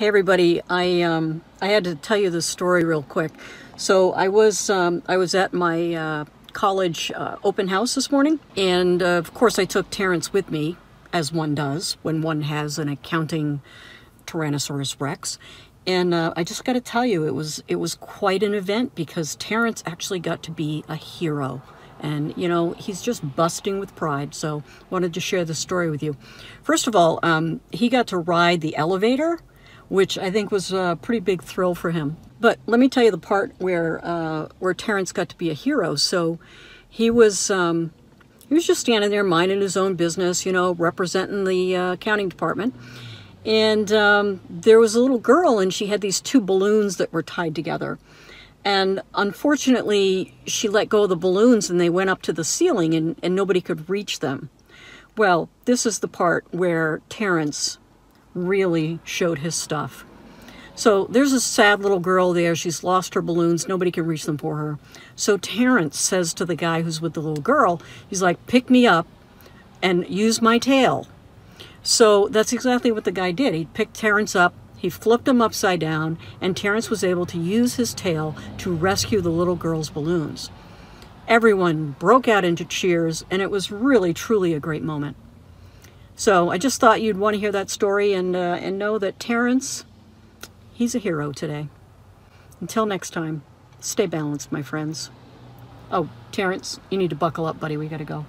Hey everybody, I had to tell you this story real quick. So I was at my college open house this morning, and of course I took Terrance with me, as one does when one has an accounting Tyrannosaurus Rex. And I just got to tell you, it was quite an event because Terrance actually got to be a hero. And, you know, he's just busting with pride, so wanted to share this story with you. First of all, he got to ride the elevator, which I think was a pretty big thrill for him. But let me tell you the part where Terrance got to be a hero. So he was just standing there minding his own business, you know, representing the accounting department. And there was a little girl, and she had these two balloons that were tied together. And unfortunately, she let go of the balloons and they went up to the ceiling, and nobody could reach them. Well, this is the part where Terrance really showed his stuff. So there's a sad little girl there. She's lost her balloons. Nobody can reach them for her. So Terrance says to the guy who's with the little girl, he's like, "Pick me up and use my tail." So that's exactly what the guy did. He picked Terrance up. He flipped him upside down, and Terrance was able to use his tail to rescue the little girl's balloons. Everyone broke out into cheers, and it was really, truly a great moment. So I just thought you'd want to hear that story and know that Terrance, he's a hero today. Until next time, stay balanced, my friends. Oh, Terrance, you need to buckle up, buddy. We got to go.